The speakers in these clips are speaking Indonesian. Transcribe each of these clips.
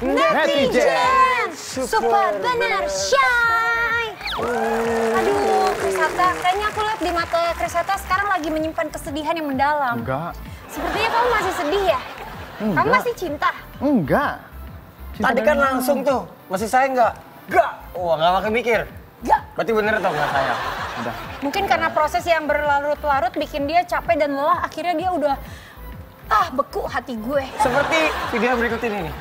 Netijen super benar Shay. Aduh, Kriss Hatta, kayaknya aku lihat di mata Kriss Hatta sekarang lagi menyimpan kesedihan yang mendalam. Enggak. Sepertinya kamu masih sedih ya? Enggak. Kamu masih cinta? Enggak. Cinta tadi kan langsung tuh, masih saya enggak? Enggak. Wah, enggak pakai mikir. Enggak. Berarti bener atau enggak saya? Udah. Mungkin karena proses yang berlarut-larut bikin dia capek dan lelah, akhirnya dia udah beku hati gue. Seperti video berikut ini nih.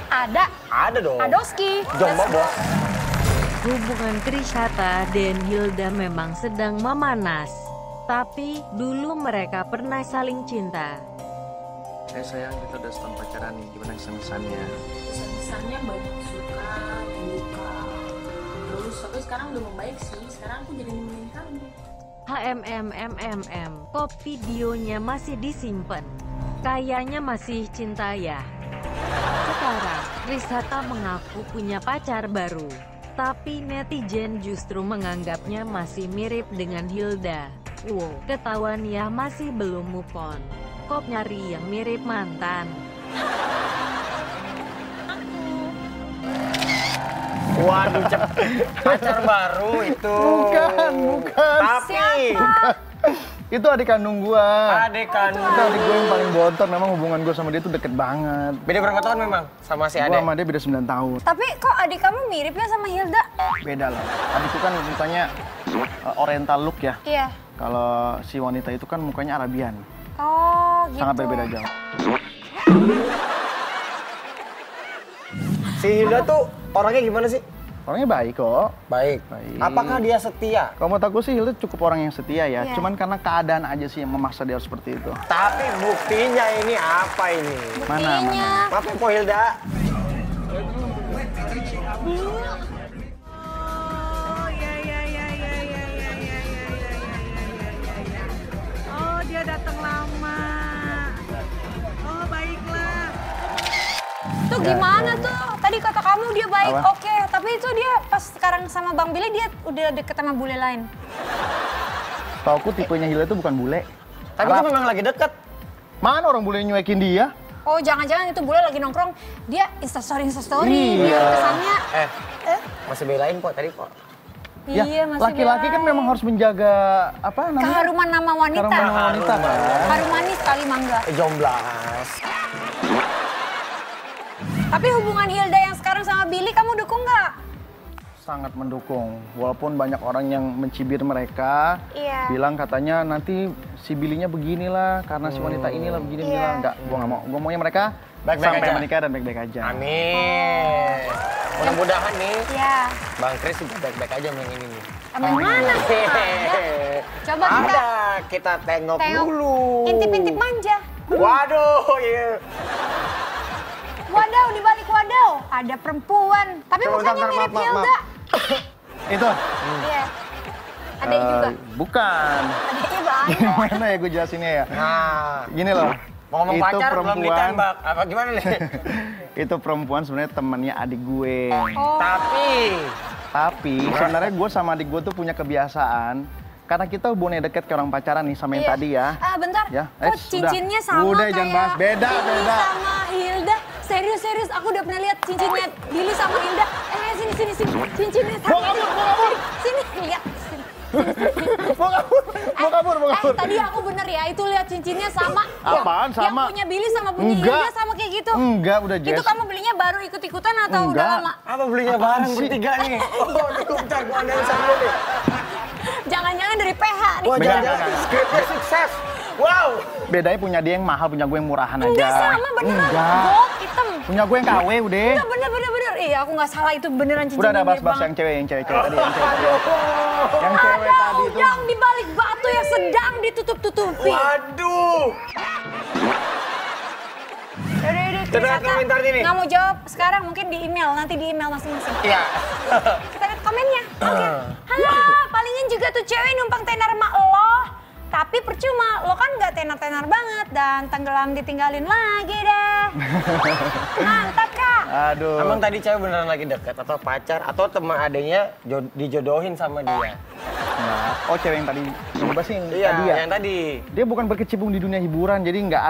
Ada dong. Adoski. Jomba bos. Hubungan Kriss Hatta dan Hilda memang sedang memanas. Tapi dulu mereka pernah saling cinta. Eh sayang, kita udah setahun pacaran nih, gimana kesan-kesannya? Kesan-kesannya banyak suka, buka. Terus sampai sekarang udah membaik sih, sekarang aku jadi nemenin kamu. Kok videonya masih disimpan? Kayaknya masih cinta ya. Sekarang Kriss Hatta mengaku punya pacar baru, tapi netizen justru menganggapnya masih mirip dengan Hilda. Wow, ketahuan ya masih belum move on. Kok nyari yang mirip mantan? Waduh, pacar baru itu. Bukan. Tapi itu adik kandung gua. Adik kandung. Itu adik gua yang paling bontot. Memang hubungan gua sama dia tuh deket banget. Beda berapa tahun memang sama si adik? Gua sama dia beda 9 tahun. Tapi kok adik kamu mirip ya sama Hilda? Beda lah. Adik itu kan mukanya oriental look ya. Iya. Kalau si wanita itu kan mukanya Arabian. Oh gitu. Sangat berbeda jauh. Si Hilda tuh orangnya gimana sih? Orangnya baik kok. Baik. Apakah dia setia? Kalau menurut aku sih Hilda cukup orang yang setia ya. Yeah. Cuman karena keadaan aja sih yang memaksa dia seperti itu. Tapi buktinya ini apa ini? Buktinya. Mana? Maafin kok Hilda. Oh dia datang lama. Oh baiklah. Tuh gimana tuh? Tadi kata kamu dia baik, oke. Tapi itu dia pas sekarang sama Bang Billy dia udah deket sama bule lain. Tahu aku tipenya Hilda itu bukan bule. Tapi itu memang lagi deket. Mana orang bule nyuekin dia? Oh jangan-jangan itu bule lagi nongkrong. Dia instastory. Dia kesannya. Masih belain kok tadi kok. Ya, iya, laki-laki kan memang harus menjaga apa namanya? Keharuman nama wanita. Harumanis sekali mangga. Jomblas. Tapi hubungan Hilda yang sekarang sama Billy kamu dukung nggak? Sangat mendukung, walaupun banyak orang yang mencibir mereka, bilang katanya nanti si Billy-nya beginilah, karena si wanita inilah begini bilang enggak, gua nggak mau, gua maunya mereka sampai menikah dan baik-baik aja. Amin. Mudah-mudahan nih, Bang Kriss baik-baik aja yang ini nih. Mana sih? Coba kita tengok dulu. Intip-intip manja. Waduh, Wadaw, di balik wadaw ada perempuan, tapi mukanya mirip Hilda. Itu? Iya. Ada juga? Bukan. Adiknya banyak. Gimana ya gue jelasinnya ya? Nah. Gini loh. Mau ngomong pacar belum ditembak. Apa gimana nih? Itu perempuan sebenarnya temannya adik gue. Oh. Tapi sebenarnya gue sama adik gue tuh punya kebiasaan. Karena kita hubungannya dekat ke orang pacaran nih sama yang tadi ya. Bentar, kok cincinnya sama kayak... Udah jangan bahas, beda. Sama Hilda. Serius, aku udah pernah lihat cincinnya Billy sama Hilda. Sini. Cincinnya sama. Mau kabur. Sini, lihat. Mau kabur. Tadi aku bener ya, itu lihat cincinnya sama. Apaan sama? Yang punya Billy sama punya Hilda sama kayak gitu. Enggak, udah Jess. Itu kamu belinya baru ikut-ikutan atau udah lama? Apa belinya bareng bertiga nih? Oh, bentar, gue andain sama nih. Jangan-jangan dari PH nih. Jangan-jangan skripnya sukses. Wow. Bedanya punya dia yang mahal, punya gue yang murahan aja. Enggak sama beneran. Gold hitam. Punya gue yang KW udah. Enggak bener. Iya aku nggak salah itu beneran cincin. Udah ada bahas-bahas yang cewek tadi. Yang cewek tadi itu. Yang dibalik batu yang sedang ditutup-tutupi. Waduh. Kita komentar ini. Nggak mau jawab sekarang mungkin di email, nanti di email masing-masing. Iya. Kita lihat komennya. Halo, palingin juga tuh cewek numpang tenar mak lo. Tapi percuma, lo kan nggak tenar-tenar banget dan tenggelam ditinggalin lagi deh. Mantap kak. Aduh. Emang tadi cewek beneran lagi deket atau pacar atau teman adanya dijodohin sama dia? Nah, oh cewek yang tadi, coba sih tadi ya? Yang tadi. Dia bukan berkecimpung di dunia hiburan, jadi nggak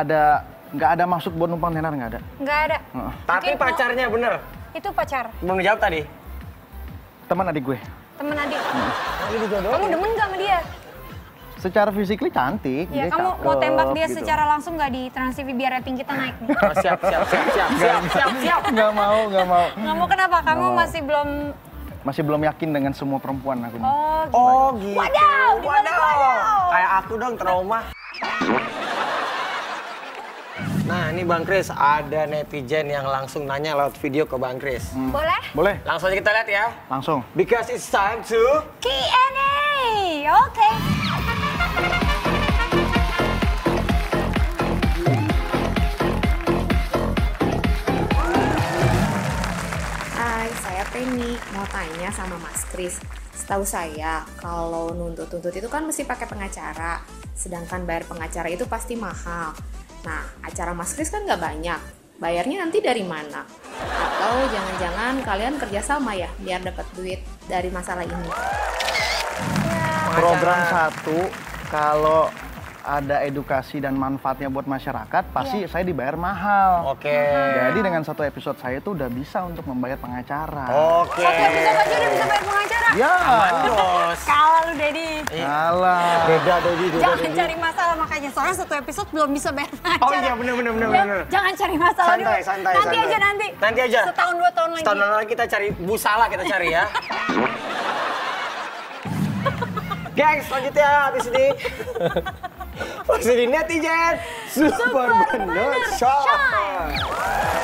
ada maksud buat numpang tenar, nggak ada. Tapi pacarnya bener. Itu pacar? Belum dijawab tadi. Teman adik gue. Teman adik? Kamu demen gak sama dia? Secara physically cantik. Ya, kamu cakep, mau tembak dia gitu. Secara langsung nggak di Trans7 biar rating kita naik nih? Oh, siap. Nggak mau. Nggak mau kenapa? Kamu masih belum... Masih belum yakin dengan semua perempuan aku. Oh gitu. Wadaw. Kayak aku dong trauma. Nah ini Bang Kriss, ada netizen yang langsung nanya lewat video ke Bang Kriss. Boleh? Boleh. Langsung aja kita lihat ya. Langsung. Because it's time to... Q&A. Oke. Hai, saya Penny. Mau tanya sama Mas Kriss. Setahu saya, kalau nuntut-nuntut itu kan mesti pakai pengacara. Sedangkan bayar pengacara itu pasti mahal. Nah, acara Mas Kriss kan nggak banyak, bayarnya nanti dari mana? Atau jangan-jangan kalian kerjasama ya, biar dapat duit dari masalah ini. Program satu, kalau ada edukasi dan manfaatnya buat masyarakat, pasti saya dibayar mahal. Oke. Jadi dengan satu episode saya itu udah bisa untuk membayar pengacara. Oke. Satu episode aja udah bisa bayar pengacara? Ya. Terus. Kalah lu, Dedi. Kalah. Beda, Dedi. Jangan cari masalah makanya, soalnya satu episode belum bisa bayar pengacara. Oh iya, bener. Jangan cari masalah dulu. Santai. Nanti aja. Setahun, 2 tahun lagi. Setahun lagi kita cari busala, kita cari ya. Gengs, selanjutnya habis ini. Masih di NETIJEN, Super Bener Shop.